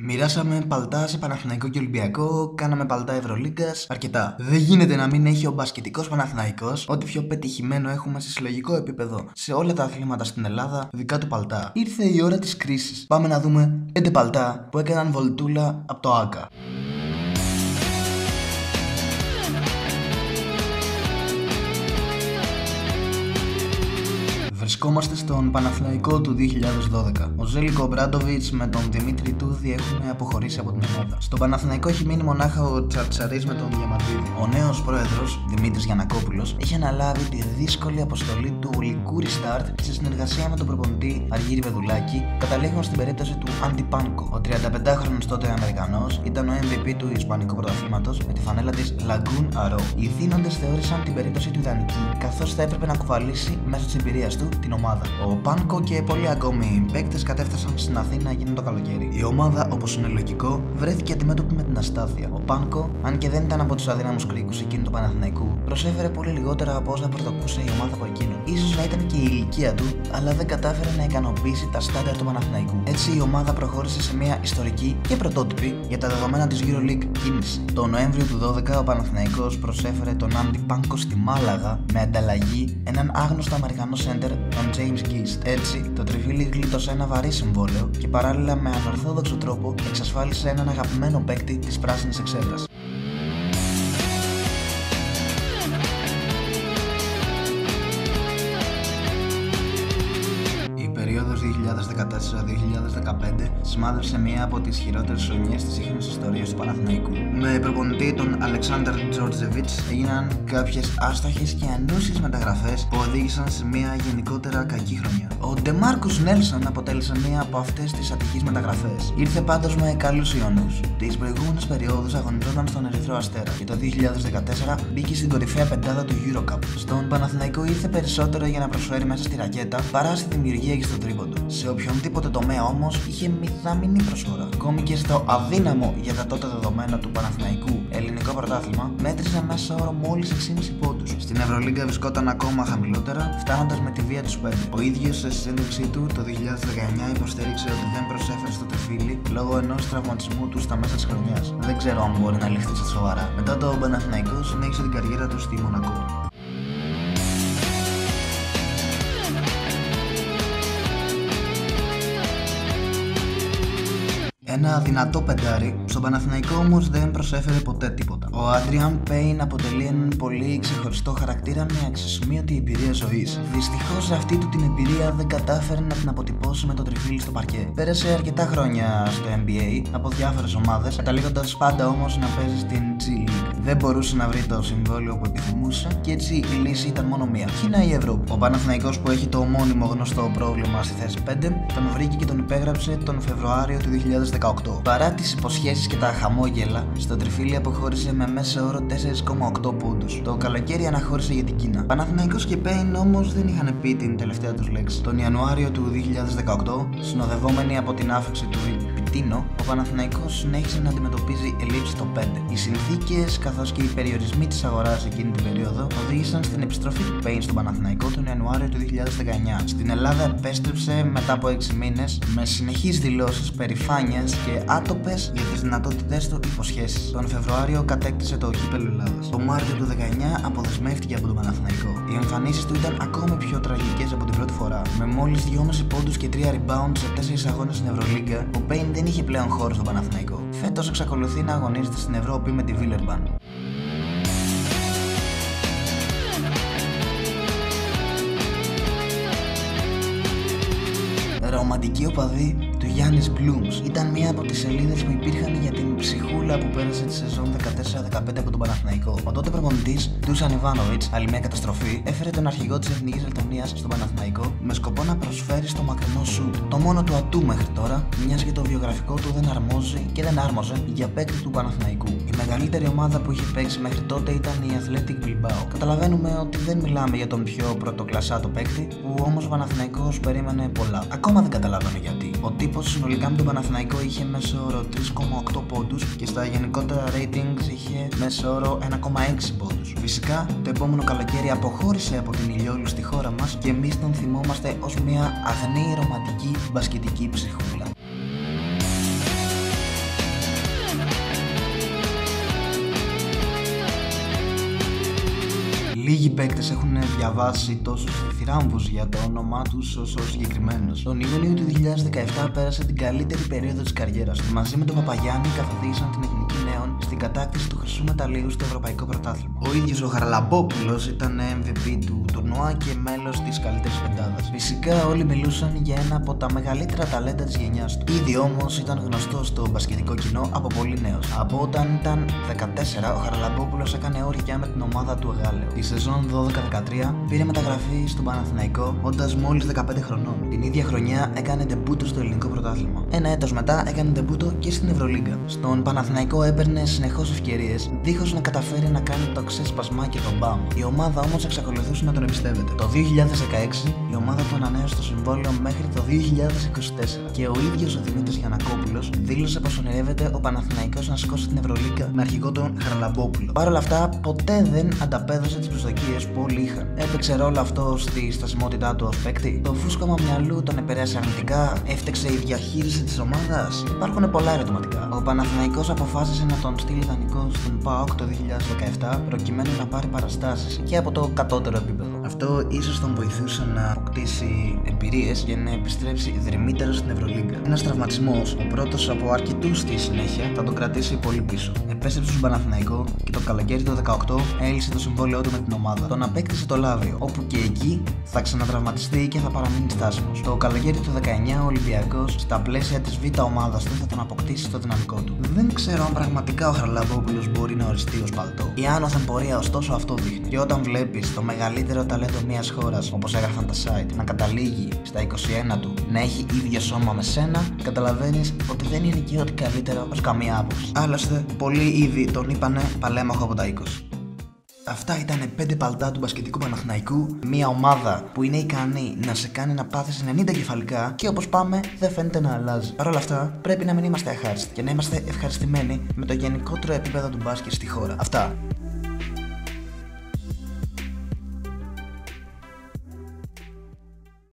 Μοιράσαμε παλτά σε Παναθηναϊκό και Ολυμπιακό, κάναμε παλτά Ευρωλίγκας, αρκετά. Δεν γίνεται να μην έχει ο μπασκετικός Παναθηναϊκός ό,τι πιο πετυχημένο έχουμε σε συλλογικό επίπεδο, σε όλα τα αθλήματα στην Ελλάδα, δικά του παλτά. Ήρθε η ώρα της κρίσης. Πάμε να δούμε 5 παλτά που έκαναν βολτούλα από το ΆΚΑ. Βρισκόμαστε στον Παναθηναϊκό του 2012. Ο Ζέλικο Ομπράντοβιτς με τον Δημήτρη Τούδι έχουν αποχωρήσει από την ομάδα. Στον Παναθηναϊκό έχει μείνει μονάχα ο Τσαρτσαρίς με τον Διαμαντίδη. Ο νέος πρόεδρος, Δημήτρης Γιαννακόπουλος, έχει αναλάβει τη δύσκολη αποστολή του ολικού restart και σε συνεργασία με τον προπονητή Αργύρη Πεδουλάκη, καταλήγουν στην περίπτωση του Άντι Πάνκο. Ο 35χρονος τότε Αμερικανός ήταν ο MVP του Ισπανικού Πρωταθλήματος με τη φανέλα της Lagoon Αρό. Οι θύνοντες θεώρησαν την περίπτωση του ιδανική, καθώς θα έπρεπε να κουβαλήσει μέσω της εμπειρίας του την ομάδα. Ο Πάνκο και πολλοί ακόμη παίκτες κατέφτασαν στην Αθήνα εκείνο το καλοκαίρι. Η ομάδα, όπως είναι λογικό, βρέθηκε αντιμέτωπη με την αστάθεια. Ο Πάνκο, αν και δεν ήταν από τους αδύναμους κρίκους εκείνου του Παναθηναϊκού, προσέφερε πολύ λιγότερα από όσα προσδοκούσε η ομάδα από εκείνον. Ίσως να ήταν και η ηλικία του, αλλά δεν κατάφερε να ικανοποιήσει τα στάνταρ του Παναθηναϊκού. Έτσι η ομάδα προχώρησε σε μια ιστορική και πρωτότυπη για τα δεδομένα της EuroLeague κίνηση. Το Νοέμβριο του 12 ο Παναθηναϊκός προσέφερε τον Άντι Πάνκο στη Μάλαγα με ανταλλαγή έναν άγνωστο Αμερικανό σέντερ, τον Τζέιμς Γκίστ. Έτσι, το τριφύλι γλίτωσε ένα βαρύ συμβόλαιο και παράλληλα με ανορθόδοξο τρόπο εξασφάλισε έναν αγαπημένο παίκτη της πράσινης εξέδρας. Η περίοδος 2014-2015 σημάδευσε μία από τις χειρότερες χρονιές της σύγχρονης ιστορίας του Παναθηναϊκού. Με προπονητή τον Αλεξάνταρ Τζόρτζεβιτς έγιναν κάποιες άστοχες και ανούσιες μεταγραφές που οδήγησαν σε μία γενικότερα κακή χρονιά. Ο Ντε Μάρκο Νέλσον αποτέλεσε μία από αυτές τις ατυχείς μεταγραφές. Ήρθε πάντως με καλούς ιονούς. Τις προηγούμενες περιόδους αγωνιζόταν στον Ερυθρό Αστέρα και το 2014 μπήκε στην κορυφαία πεντάδα του EuroCup. Στον Παναθηναϊκό ήρθε περισσότερο για να προσφέρει μέσα στη ρακέτα παρά στη δημιουργία και στο τρίποντο. Σε οποιονδήποτε τομέα όμως είχε μηδαμινή προσφορά. Ακόμη και στο αδύναμο για τα τότε δεδομένα του Παναθηναϊκού ελληνικό πρωτάθλημα, μέτρησε μέσα όρο μόλις 6,5 πόντους. Στην Ευρωλίγκα βρισκόταν ακόμα χαμηλότερα, φτάνοντας με τη βία τους 5. Ο ίδιος σε συνέντευξή του το 2019 υποστήριξε ότι δεν προσέφερε στο τεφίλι λόγω ενός τραυματισμού του στα μέσα της χρονιάς. Δεν ξέρω αν μπορεί να ληφθεί στα σοβαρά. Μετά το Παναθηναϊκό συνέχισε την καριέρα του στη Μονακό. Ένα δυνατό πεντάρι, στον Παναθηναϊκό όμως δεν προσέφερε ποτέ τίποτα. Ο Adreian Payne αποτελεί έναν πολύ ξεχωριστό χαρακτήρα με αξιοσημείωτη εμπειρία ζωής. Δυστυχώς αυτή του την εμπειρία δεν κατάφερε να την αποτυπώσει με το τριφύλι στο παρκέ. Πέρασε αρκετά χρόνια στο NBA από διάφορες ομάδες, καταλήγοντας πάντα όμως να παίζει στην G League. Δεν μπορούσε να βρει το συμβόλαιο που επιθυμούσε και έτσι η λύση ήταν μόνο μία: Κίνα ή Ευρώπη. Ο Παναθηναϊκός, που έχει το ομώνυμο γνωστό πρόβλημα στη θέση 5, τον βρήκε και τον υπέγραψε τον Φεβρουάριο του 2018. Παρά τις υποσχέσεις και τα χαμόγελα, στο τριφύλι αποχώρησε με μέσο όρο 4,8 πόντους. Το καλοκαίρι αναχώρησε για την Κίνα. Παναθηναϊκός και Πέιν όμως δεν είχαν πει την τελευταία τους λέξη. Τον Ιανουάριο του 2018, συνοδευόμενοι από την άφηξη του Επιτίνο, ο Παναθηναϊκός συνέχισε να αντιμετωπίζει ελλείψεις στο 5. Οι συνθήκες καθώς και οι περιορισμοί της αγοράς εκείνη την περίοδο οδήγησαν στην επιστροφή του Πέιν στον Παναθηναϊκό τον Ιανουάριο του 2019. Στην Ελλάδα επέστρεψε μετά από 6 μήνες με συνεχείς δηλώσεις περηφάνειας και άτοπες για τις δυνατότητες του υποσχέσεις. Τον Φεβρουάριο κατέκτησε το κύπελλο Ελλάδας. Το Μάρτιο του 19 αποδεσμεύτηκε από τον Παναθηναϊκό. Οι εμφανίσεις του ήταν ακόμη πιο τραγικές από την πρώτη φορά. Με μόλις 2,5 πόντους και 3 rebound σε 4 αγώνες στην Ευρωλίγκα, ο Payne δεν είχε πλέον χώρο στον Παναθηναϊκό. Φέτος εξακολουθεί να αγωνίζεται στην Ευρώπη με τη Βίλερμπαν. Ρομαντική οπαδή του Γιάννη Μπλουμς ήταν μία από τις σελίδες που υπήρχαν για την ψυχούλα που πέρασε τη σεζόν 14-15 από τον Παναθηναϊκό. Ο τότε προπονητής Dusan Ivanovic, άλλη μια καταστροφή, έφερε τον αρχηγό της Εθνικής Λετωνίας στον Παναθηναϊκό με σκοπό να προσφέρει στο μακρινό σουτ. Το μόνο του ατού μέχρι τώρα, μιας και το βιογραφικό του δεν αρμόζει και δεν άρμοζε για παίκτη του Παναθηναϊκού. Η μεγαλύτερη ομάδα που είχε παίξει μέχρι τότε ήταν η Athletic Bilbao. Καταλαβαίνουμε ότι δεν μιλάμε για τον πιο πρωτοκλασσάτο παίκτη, που όμως ο Παναθηναϊκός περίμενε πολλά. Ακόμα δεν καταλαβαίνω γιατί. Ο τύπος συνολικά με τον Παναθηναϊκό είχε μέσο όρο 3,8 πόντους και στα γενικότερα ratings είχε μέσο όρο 1,6 πόντους. Φυσικά το επόμενο καλοκαίρι αποχώρησε από την ηλιόλουστη χώρα μας και εμείς τον θυμόμαστε ως μια αγνή ρομαντική μπασκετική ψυχούλα. Λίγοι παίκτες έχουν διαβάσει τόσους θυράμβους για το όνομά τους όσο συγκεκριμένος. Τον Ιούνιο του 2017 πέρασε την καλύτερη περίοδο της καριέρας του. Μαζί με τον Παπαγιάννη καθοδήγησαν την εθνική νέων στην κατάκτηση του χρυσού μεταλλίου στο Ευρωπαϊκό Πρωτάθλημα. Ο ίδιος ο Χαραλαμπόπουλος ήταν MVP του τουρνουά και μέλος της καλύτερης πεντάδας. Φυσικά όλοι μιλούσαν για ένα από τα μεγαλύτερα ταλέντα της γενιάς του. Ήδη όμως ήταν γνωστός στο μπασκετικό κοινό από πολύ νέος. Από όταν ήταν 14, ο Χαραλαμπόπουλος έκανε όρια με την ομάδα του Εγάλεου. Τη σεζόν 12-13 πήρε μεταγραφή στον Παναθηναϊκό όντας μόλις 15 χρονών. Την ίδια χρονιά έκανε ντεμπούτο στο ελληνικό πρωτάθλημα. Ένα έτος μετά έκανε ντεμπούτο και στην Ευρωλίγκα. Στον Παναθηναϊκό έπαιρνε συνεχώς ευκαιρίες, δίχως να καταφέρει να κάνει το ξέσπασμάκι των μπαμ. Η ομάδα όμως εξακολουθούσε να τον εμπιστεύεται. Το 2016 η ομάδα του ανανέωσε το συμβόλαιο μέχρι το 2024 και ο ίδιος ο Δημήτρης Γιαννακόπουλος δήλωσε πως ονειρεύεται ο Παναθηναϊκός να σηκώσει την Ευρωλίγκα με αρχηγό τον Χαραλαμπόπουλο. Παρ' όλα αυτά, ποτέ δεν ανταπέδωσε τις προσδοκίες που όλοι είχαν. Έπαιξε ρόλο αυτό στη στασιμότητά του ως παίκτη? Το φούσκωμα μυαλού τον επηρέασε αρνητικά? Έφταξε η διαχείριση της ομάδας? Υπάρχουν πολλά ερωτηματικά. Ο Παναθηναϊκός αποφάσισε να τον στείλει δανεικό στον ΠΑΟΚ το 2017 προκειμένου να πάρει παραστάσεις και από το κατώτερο επίπεδο. Αυτό ίσως τον βοηθούσε να αποκτήσει εμπειρίες για να επιστρέψει δρυμύτερος στην Ευρωλίγκα. Ένας τραυματισμός, ο πρώτος από αρκετούς στη συνέχεια, θα τον κρατήσει πολύ πίσω. Επέστρεψε στον Παναθηναϊκό και το καλοκαίρι του 2018 έλυσε το συμβόλαιό του με την ομάδα. Τον απέκτησε το Λάβιο, όπου και εκεί θα ξανατραυματιστεί και θα παραμείνει στάσιμος. Το καλοκαίρι του 19 ο Ολυμπιακός, στα πλαίσια της Β' ομάδας του, θα τον αποκτήσει το δυναμικό του. Δεν ξέρω αν πραγματικά ο Χαραλαμπόπουλος μπορεί να οριστεί ως παλτό. Η άνωθεν πορεία ωστόσο αυτό δείχνει. Και όταν βλέπεις το μεγαλύτερο ταλέντο μιας χώρας, όπως έγραφαν τα site, να καταλήγει στα 21 του, να έχει ίδιο σώμα με σένα, καταλαβαίνεις ότι δεν είναι και ό,τι καλύτερο ως καμία άποψη. Άλλωστε, πολλοί ήδη τον είπανε παλέμαχο από τα 20. Αυτά ήταν 5 παλτά του μπασκετικού Παναθηναϊκού. Μια ομάδα που είναι ικανή να σε κάνει να πάθεις 90 κεφαλικά και όπως πάμε δεν φαίνεται να αλλάζει. Παρ' όλα αυτά, πρέπει να μην είμαστε αχάριστοι και να είμαστε ευχαριστημένοι με το γενικότερο επίπεδο του μπάσκετ στη χώρα. Αυτά.